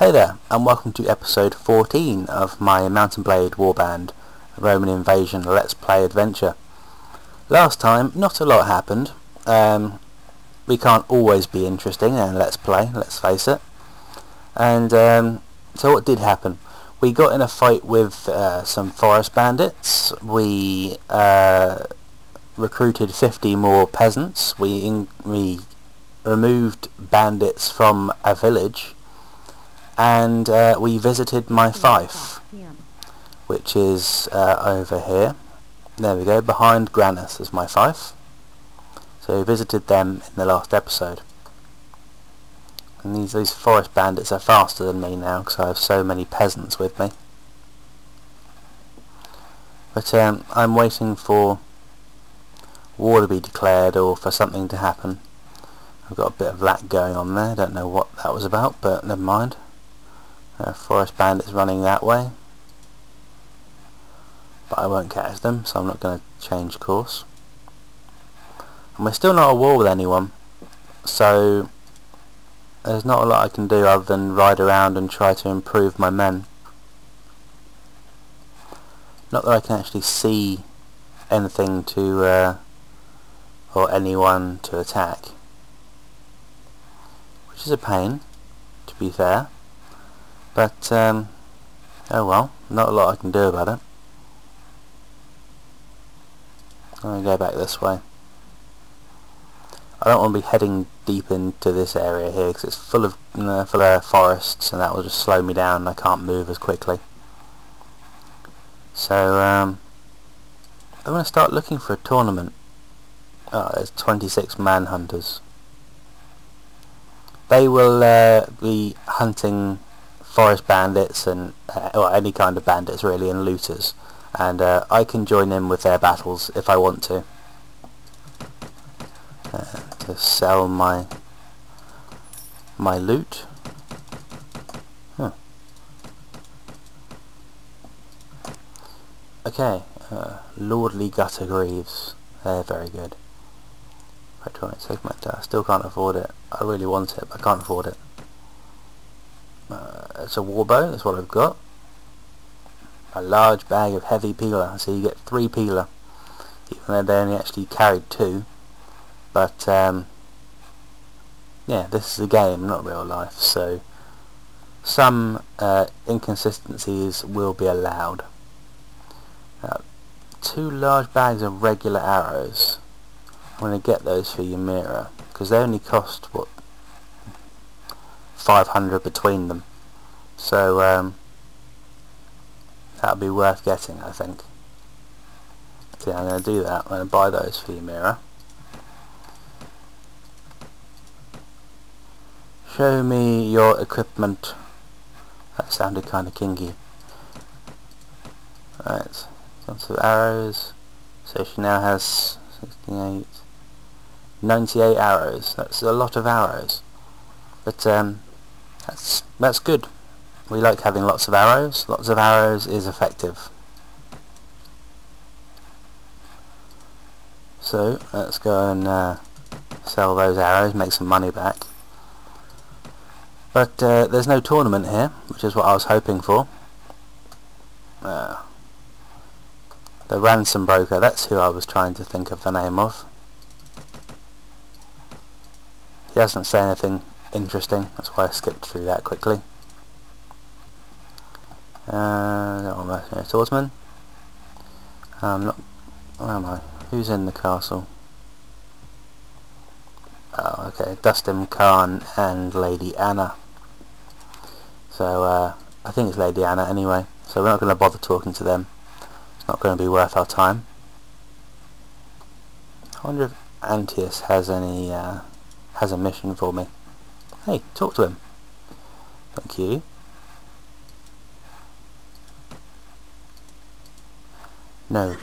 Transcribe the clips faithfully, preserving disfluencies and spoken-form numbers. Hey there, and welcome to episode fourteen of my Mountain Blade Warband Roman Invasion Let's Play Adventure. Last time, not a lot happened. Um, we can't always be interesting and Let's Play, let's face it. And um, so what did happen? We got in a fight with uh, some forest bandits. We uh, recruited fifty more peasants. We, in we removed bandits from a village. And uh, we visited my fief, which is uh, over here. There we go, behind Granith is my fief. So we visited them in the last episode. And these, these forest bandits are faster than me now because I have so many peasants with me. But um, I'm waiting for war to be declared or for something to happen. I've got a bit of lack going on there, don't know what that was about, but never mind. Uh, forest bandits running that way, but I won't catch them, so I'm not going to change course. And we're still not at war with anyone, so there's not a lot I can do other than ride around and try to improve my men. Not that I can actually see anything to uh, or anyone to attack, which is a pain, to be fair. But, um, oh well, not a lot I can do about it. I'm going to go back this way. I don't want to be heading deep into this area here because it's full of, uh, full of forests, and that will just slow me down and I can't move as quickly. So, um, I'm going to start looking for a tournament. Oh, there's twenty-six manhunters. They will uh, be hunting forest bandits and uh, well, any kind of bandits really, and looters, and uh, I can join in with their battles if I want to. Uh, to sell my my loot. Huh. Okay, uh, lordly gutter greaves. They're very good. I try to take my. I still can't afford it. I really want it, but I can't afford it. Uh, it's a warbow, that's what I've got. A large bag of heavy peeler, so you get three peeler, even though they only actually carried two. But um, yeah, this is a game, not real life, so some uh, inconsistencies will be allowed. Uh, two large bags of regular arrows. I'm going to get those for Ymirra because they only cost what, five hundred between them, so um, that'll be worth getting, I think. Okay, I'm going to do that. I'm going to buy those for Ymirra. Show me your equipment. That sounded kind of kinky. Right, lots of arrows. So she now has sixty-eight, ninety-eight arrows. That's a lot of arrows, but um. That's, that's good. We like having lots of arrows. Lots of arrows is effective. So let's go and uh, sell those arrows, make some money back. But uh, there's no tournament here, which is what I was hoping for. Uh, the ransom broker, that's who I was trying to think of the name of. He doesn't say anything interesting, that's why I skipped through that quickly. Uh, not a mercenary swordsman. Um, not, where am I? Who's in the castle? Oh, okay, Dustin Khan and Lady Anna. So, uh, I think it's Lady Anna anyway, so we're not going to bother talking to them. It's not going to be worth our time. I wonder if Antius has any, uh, has a mission for me. Hey, talk to him. Thank you. No.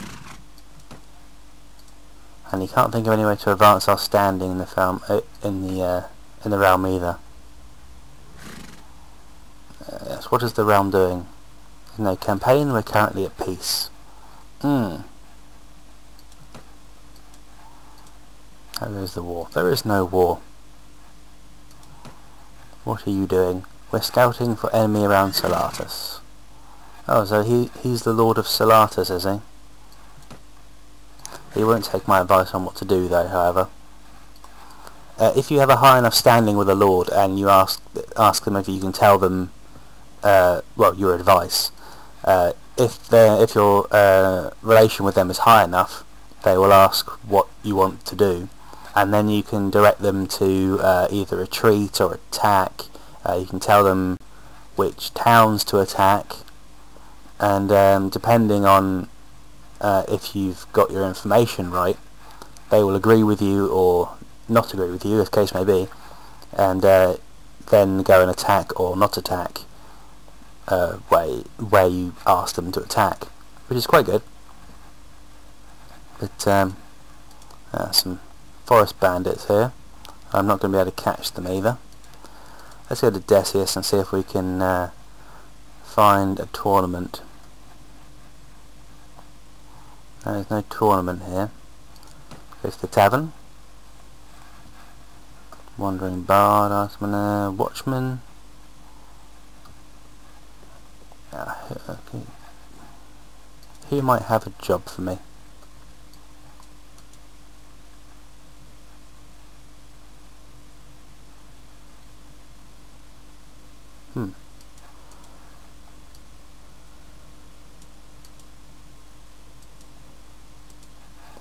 And he can't think of any way to advance our standing in the film, uh, in the uh, in the realm either. Uh, yes, what is the realm doing? There's no campaign. We're currently at peace. Hmm. How goes the war? There is no war. What are you doing? We're scouting for enemy around Solatus. Oh, so he he's the Lord of Solatus, is he? He won't take my advice on what to do, though, however. Uh, if you have a high enough standing with a lord and you ask ask them if you can tell them, uh, well, your advice, uh, if they're, if your uh, relation with them is high enough, they will ask what you want to do, and then you can direct them to uh, either retreat or attack. Uh, you can tell them which towns to attack, and um, depending on Uh, if you've got your information right, they will agree with you or not agree with you, as case may be, and uh, then go and attack or not attack uh, where, where you ask them to attack, which is quite good. But um, uh, some forest bandits here. I'm not going to be able to catch them either. Let's go to Decius and see if we can uh, find a tournament. There's no tournament here. There's the tavern. Wandering bard, artisan, watchman. Ah, okay. Who might have a job for me? Hmm.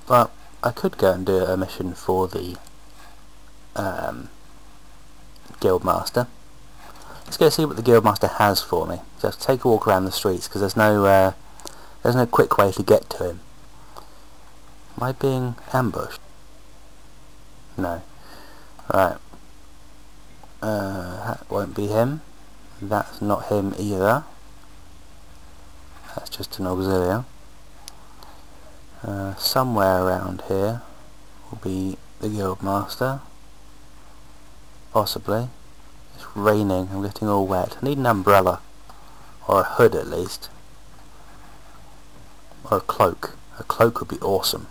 Well, I could go and do a mission for the um, guildmaster. Let's go see what the guildmaster has for me. Just take a walk around the streets, because there's no uh, there's no quick way to get to him. Am I being ambushed? No. Right. Uh, that won't be him. That's not him either. That's just an auxiliary. Uh, somewhere around here will be the guildmaster, possibly. It's raining, I'm getting all wet. I need an umbrella, or a hood at least, or a cloak. A cloak would be awesome,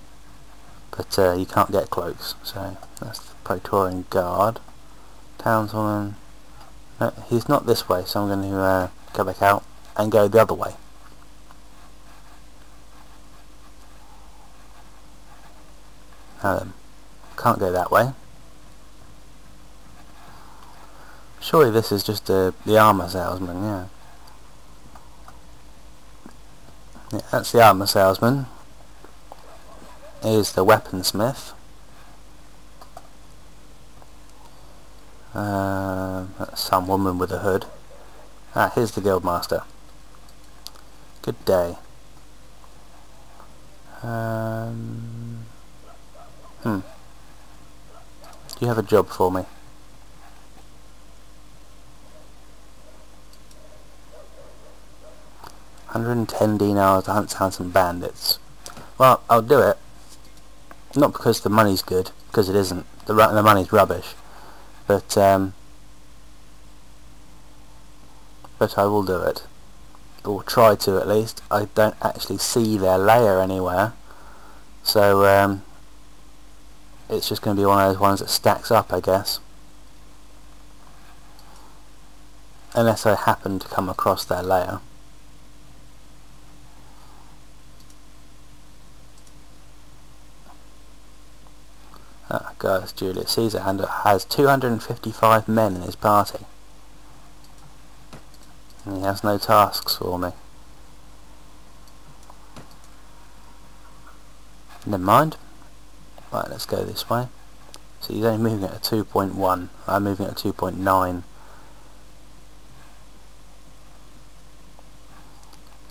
but uh, you can't get cloaks, so that's the Praetorian Guard. Townswoman, no, he's not this way, so I'm going to uh, go back out and go the other way. Um, can't go that way. Surely this is just uh, the armour salesman, yeah. Yeah, that's the armour salesman. Here's the weaponsmith. Uh, that's some woman with a hood. Ah, here's the guildmaster. Good day. Um... Hmm. Do you have a job for me? one hundred and ten dinars to hunt down some bandits. Well, I'll do it. Not because the money's good, because it isn't. The, ru the money's rubbish. But, um... But I will do it. Or try to, at least. I don't actually see their lair anywhere. So, um... it's just going to be one of those ones that stacks up, I guess. Unless I happen to come across their layer. Ah, guys, Julius Caesar has two hundred fifty-five men in his party. And he has no tasks for me. Never mind. Right, let's go this way. So he's only moving at a two point one. I'm moving at a two point nine.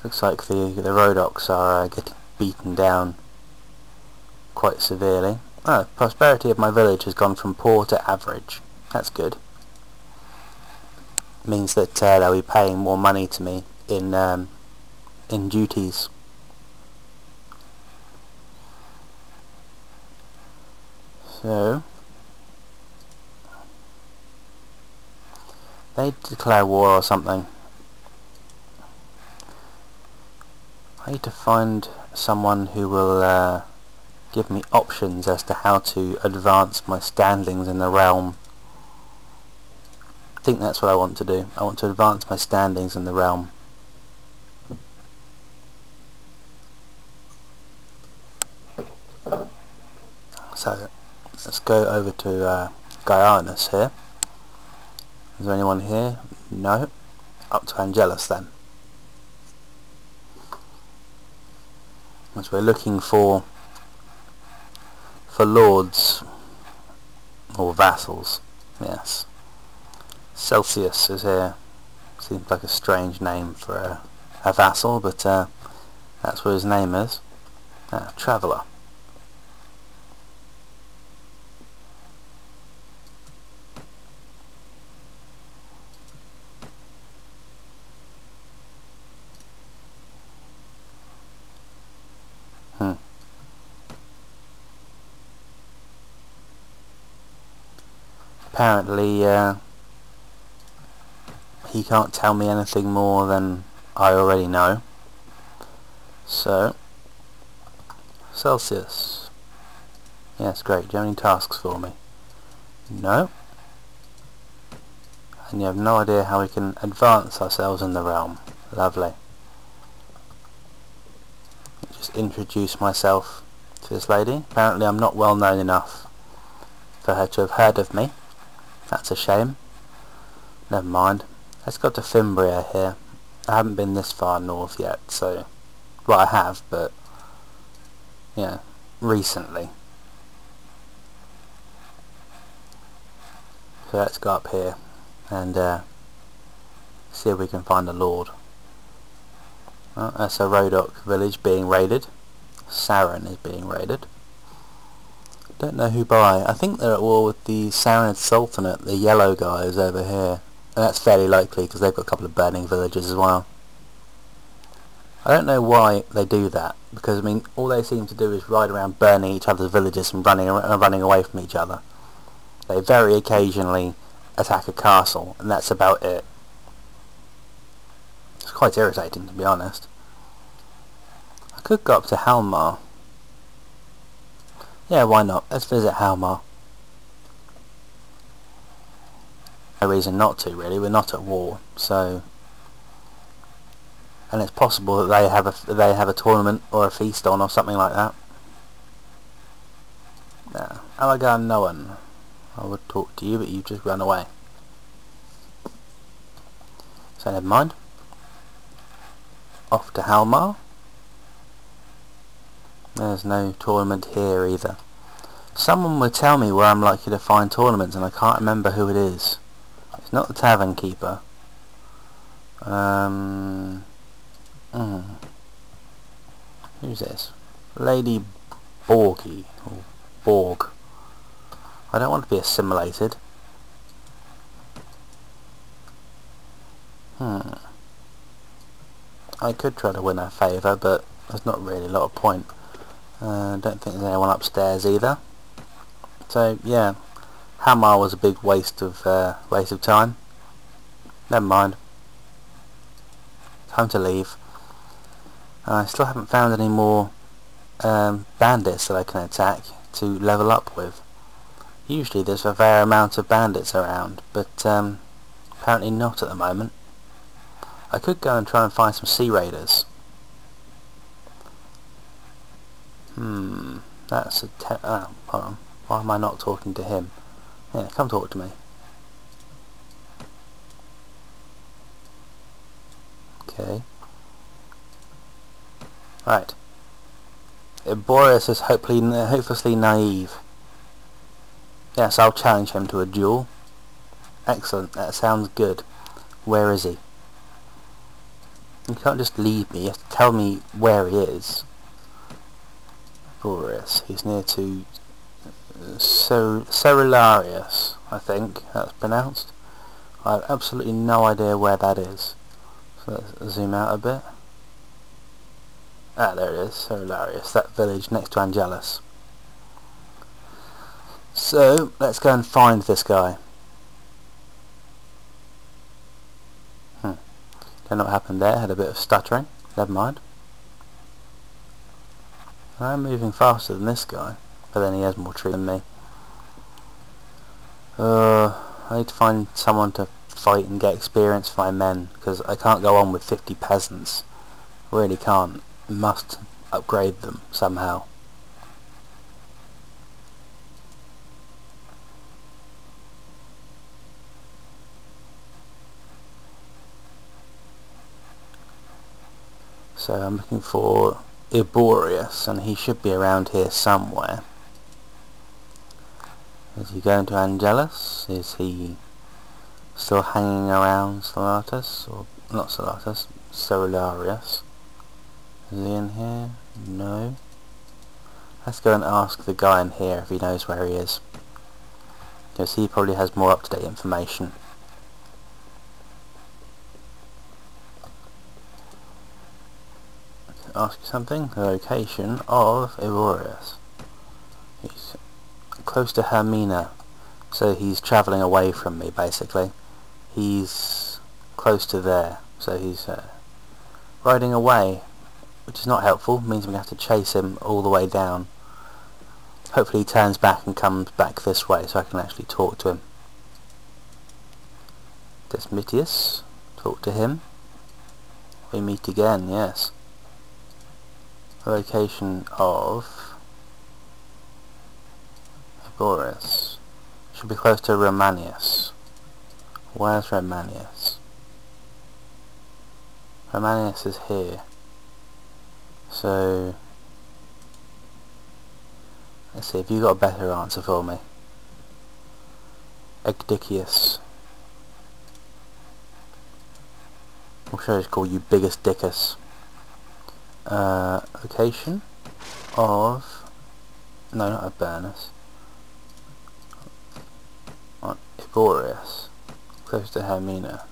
Looks like the the Rhodox are uh, getting beaten down quite severely. Oh, prosperity of my village has gone from poor to average. That's good. Means that uh, they'll be paying more money to me in um, in duties. So, they declare war or something. I need to find someone who will uh, give me options as to how to advance my standings in the realm. think that's what I want to do. I want to advance my standings in the realm. So let's go over to uh, Guyanus here. Is there anyone here? No. Up to Angelus then. As we're looking for for lords or vassals, yes. Celsius is here. Seems like a strange name for a, a vassal, but uh, that's what his name is. Ah, Traveller. Apparently uh, he can't tell me anything more than I already know. So Celsius, yes, great. Do you have any tasks for me? No. And you have no idea how we can advance ourselves in the realm. Lovely. Just introduce myself to this lady. Apparently I'm not well known enough for her to have heard of me. That's a shame. Never mind. Let's go to Fimbria here. I haven't been this far north yet, so... Well, I have, but... Yeah, recently. So let's go up here and uh, see if we can find a lord. Well, that's a Rodok village being raided. Saren is being raided. Don't know who by. I think they're at war with the Sarinid Sultanate, the yellow guys over here. And that's fairly likely because they've got a couple of burning villages as well. I don't know why they do that, because I mean, all they seem to do is ride around burning each other's villages and running and running away from each other. They very occasionally attack a castle, and that's about it. It's quite irritating, to be honest. I could go up to Halmar. Yeah, why not? Let's visit Halmar. No reason not to, really. We're not at war, so... And it's possible that they have a they have a tournament or a feast on or something like that. Yeah. Alagar Noan. I would talk to you, but you've just run away. So never mind. Off to Halmar. There's no tournament here either. Someone would tell me where I'm likely to find tournaments, and I can't remember who it is. It's not the tavern keeper. Um, mm. Who's this? Lady Borgie or Borg. I don't want to be assimilated. Hmm. I could try to win her favour, but there's not really a lot of point. I uh, don't think there's anyone upstairs either. So yeah, Halmar was a big waste of uh, waste of time. Never mind. Time to leave. I still haven't found any more um, bandits that I can attack to level up with. Usually there's a fair amount of bandits around, but um, apparently not at the moment. I could go and try and find some sea raiders. Hmm, that's a te- oh, hold on. Why am I not talking to him? Yeah, come talk to me. Okay. Right. Iborius is hopefully, hopelessly naive. Yes, I'll challenge him to a duel. Excellent, that sounds good. Where is he? You can't just leave me, you have to tell me where he is. Iborius. He's near to Cer Cerularius, I think that's pronounced. I have absolutely no idea where that is. So let's zoom out a bit. Ah, there it is, Cerularius, that village next to Angelus. So, let's go and find this guy. Hmm. Don't know what happened there, had a bit of stuttering, never mind. I'm moving faster than this guy, but then he has more trees than me. Uh, I need to find someone to fight and get experience for my men, because I can't go on with fifty peasants. Really can't. Must upgrade them somehow. So I'm looking for Iborius, and he should be around here somewhere. Is he going to Angelus? Is he still hanging around Solatus? Or not Solatus, Cerularius. Is he in here? No. Let's go and ask the guy in here if he knows where he is, because he probably has more up-to-date information. Ask you something. The location of Iborius. He's close to Hermina, so he's travelling away from me basically. He's close to there, so he's uh, riding away, which is not helpful. It means we have to chase him all the way down. Hopefully he turns back and comes back this way so I can actually talk to him. Desmitius, talk to him. We meet again, yes. Location of Iborius should be close to Romanius. Where's Romanius? Romanius is here, so let's see if you got a better answer for me. Ecdicius. I'm sure it's called you biggest dickus. Uh, location of, no, not Ibernus, Iborius, close to Hermina.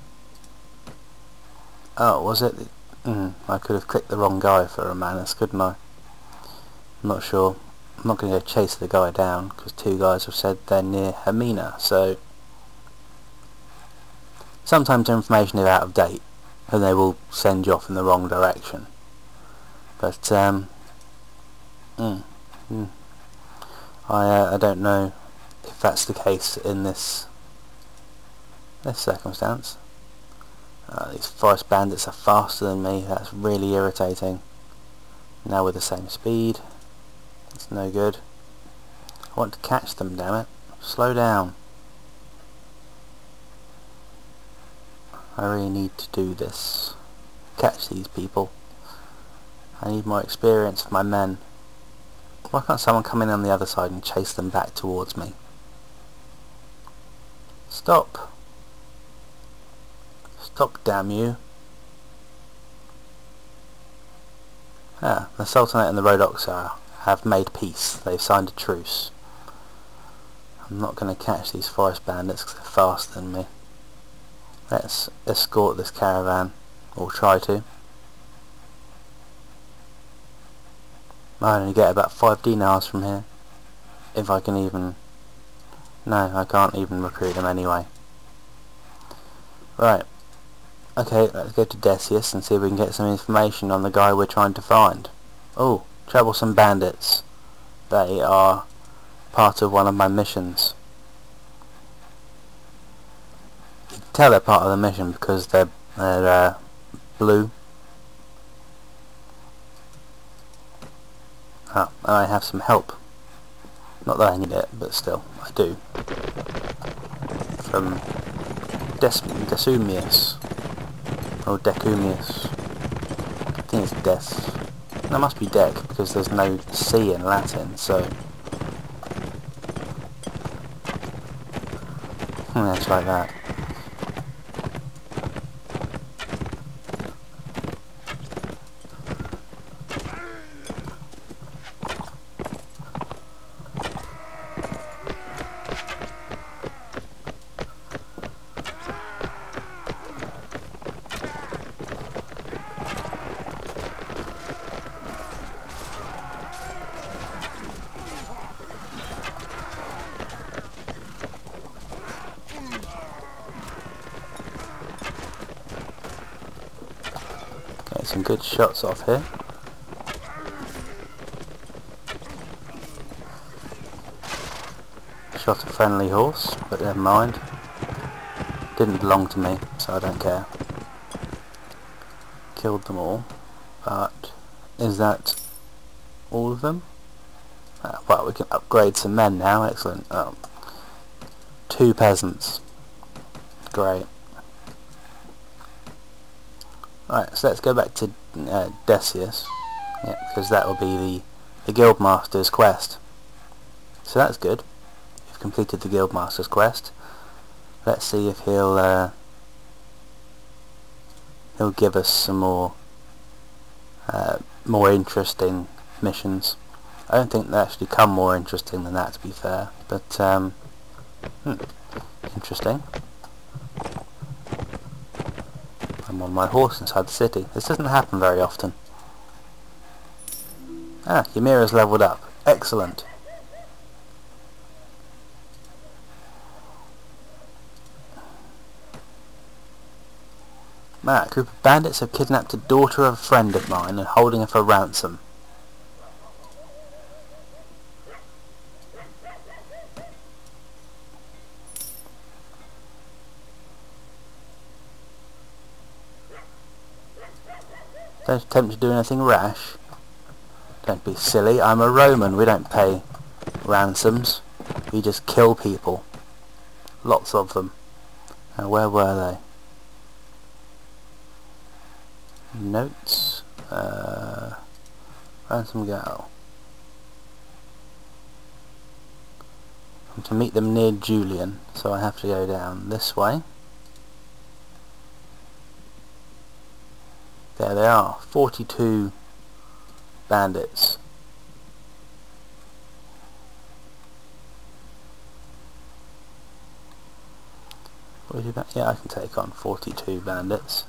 Oh, was it? The, mm, I could have clicked the wrong guy for Romanus, couldn't I? I'm not sure. I'm not going to go chase the guy down, because two guys have said they're near Hermina, so sometimes information is out of date, and they will send you off in the wrong direction. But um, mm, mm. I uh, I don't know if that's the case in this this circumstance. Uh, these forest bandits are faster than me. That's really irritating. Now we're the same speed. It's no good. I want to catch them. Damn it! Slow down. I really need to do this. Catch these people. I need more experience for my men. Why can't someone come in on the other side and chase them back towards me? Stop! Stop, damn you! Ah, the Sultanate and the Rhodox have made peace. They've signed a truce. I'm not going to catch these forest bandits because they're faster than me. Let's escort this caravan, or try to. I only get about five dinars from here, if I can even... No, I can't even recruit them anyway. Right. Okay, let's go to Decius and see if we can get some information on the guy we're trying to find. Oh, troublesome bandits. They are part of one of my missions. You can tell they're part of the mission because they're, they're uh, blue. Ah, and I have some help. Not that I need it, but still, I do. From Des Desumius. Or Decumius. I think it's Des. That must be Dec, because there's no C in Latin, so... Hmm, that's like that. Some good shots off here. Shot a friendly horse, but never mind. didn't belong to me, so I don't care. Killed them all, but is that all of them? Uh, well, we can upgrade some men now, excellent. Oh. Two peasants. Great. Alright, so let's go back to uh, Decius, yeah, because that will be the, the Guildmaster's quest. So that's good. We've completed the Guildmaster's quest. Let's see if he'll uh, he'll give us some more uh, more interesting missions. I don't think they actually come more interesting than that, to be fair. But um, hmm, interesting. I'm on my horse inside the city. This doesn't happen very often. Ah, Ymirra's leveled up. Excellent. Ah, a group of bandits have kidnapped a daughter of a friend of mine and holding her for ransom. Don't attempt to do anything rash. Don't be silly, I'm a Roman, we don't pay ransoms. We just kill people. Lots of them. Now where were they? Notes. Uh, ransom girl. I'm to meet them near Julian, so I have to go down this way. There they are, forty-two bandits. Yeah, I can take on forty-two bandits.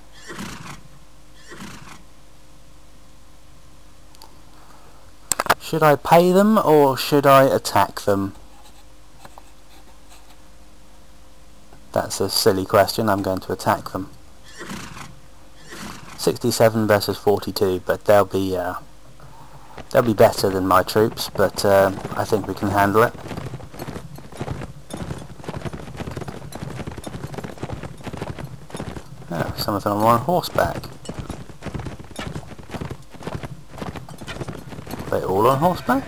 Should I pay them or should I attack them? That's a silly question, I'm going to attack them. sixty-seven versus forty-two, but they'll be uh, they'll be better than my troops, but uh, I think we can handle it. Oh, some of them are on horseback. Are they all on horseback?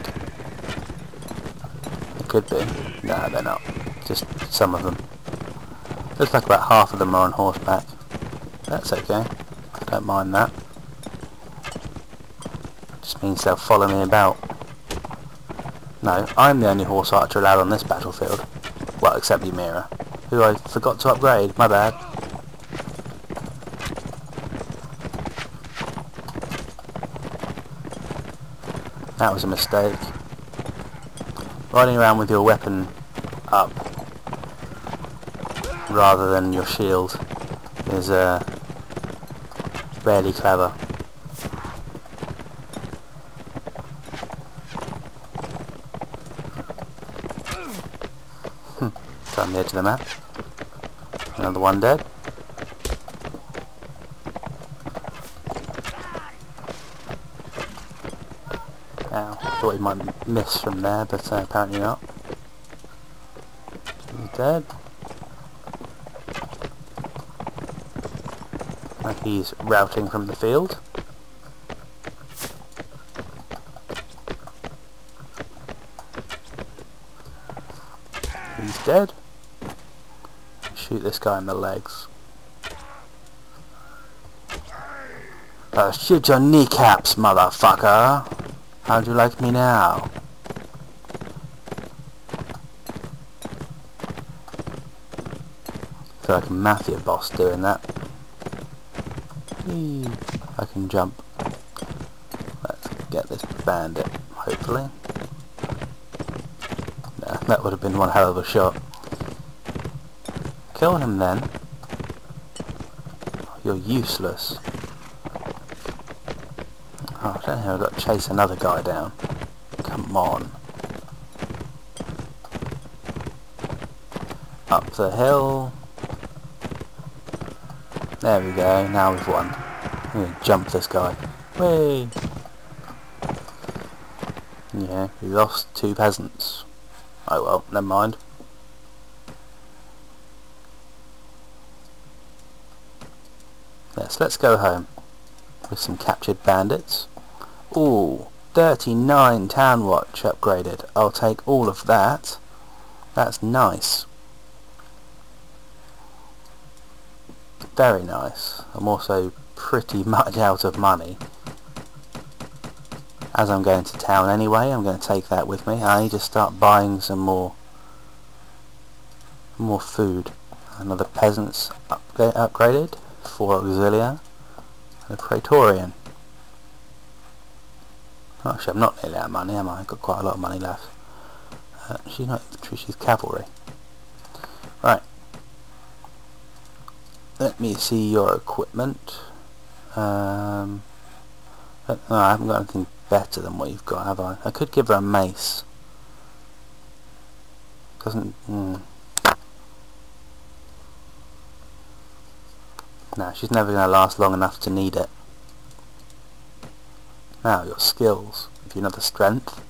It could be. No, they're not. Just some of them. Looks like about half of them are on horseback. That's okay. Don't mind that. Just means they'll follow me about. No, I'm the only horse archer allowed on this battlefield. Well, except Ymirra, who I forgot to upgrade. My bad. That was a mistake. Riding around with your weapon up rather than your shield is a uh, fairly clever. Hmm, it's on the edge of the map. Another one dead. Ow, I thought he might miss from there, but uh, apparently not. He's dead. He's routing from the field. He's dead. Shoot this guy in the legs. Uh, shoot your kneecaps, motherfucker! How'd you like me now? I feel like a mafia boss doing that. I can jump. Let's get this bandit, hopefully. No, that would have been one hell of a shot. Kill him then. You're useless. Oh, I don't know, I've got to chase another guy down. Come on. Up the hill. There we go, now we've won. I'm going to jump this guy. Whee! Yeah, we lost two peasants. Oh well, never mind. Yes, let's go home with some captured bandits. Ooh, thirty-nine town watch upgraded. I'll take all of that. That's nice. Very nice. I'm also pretty much out of money. As I'm going to town anyway, I'm going to take that with me. I need to start buying some more more food. Another peasant's upgrade, upgraded for auxilia, and a praetorian. Actually, I'm not nearly out of money, am I? I've got quite a lot of money left. Uh, she's not infantry, she's cavalry. Right. Let me see your equipment. Um, no, I haven't got anything better than what you've got, have I? I could give her a mace. Doesn't... Mm. No, she's never going to last long enough to need it. Now, your skills. If you know the strength.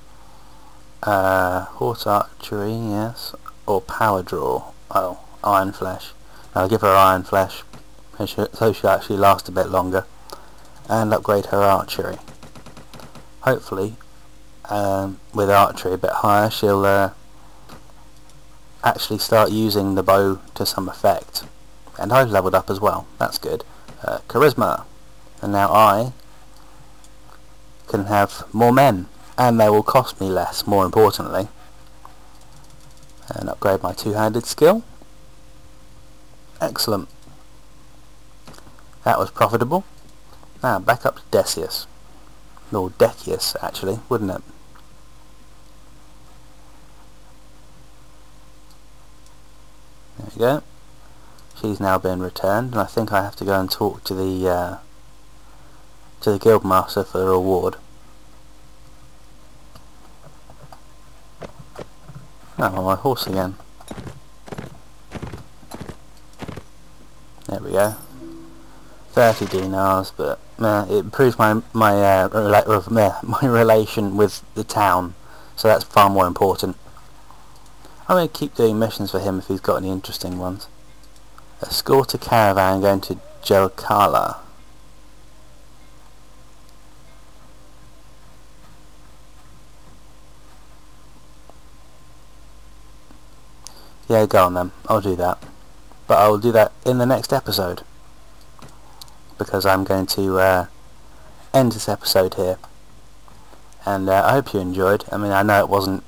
Uh, horse archery, yes. Or power draw. Oh, iron flesh. I'll give her iron flesh, so she'll actually last a bit longer. And upgrade her archery. Hopefully, um, with archery a bit higher, she'll uh, actually start using the bow to some effect. And I've leveled up as well, that's good. Uh, charisma. And now I can have more men, and they will cost me less, more importantly. And upgrade my two-handed skill. Excellent. That was profitable. Now back up to Decius. Or Decius, actually, wouldn't it? There we go. She's now been returned, and I think I have to go and talk to the uh, to the guildmaster for the reward. Oh, my horse again. There we go. Thirty dinars, but uh, it improves my my uh, rela my relation with the town, so that's far more important. I'm going to keep doing missions for him if he's got any interesting ones. Escort a caravan going to Jelkala. Yeah, go on then. I'll do that. But I'll do that in the next episode, because I'm going to uh, end this episode here. And uh, I hope you enjoyed. I mean, I know it wasn't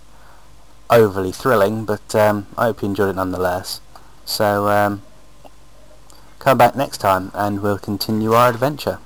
overly thrilling, but um, I hope you enjoyed it nonetheless. So um, come back next time and we'll continue our adventure.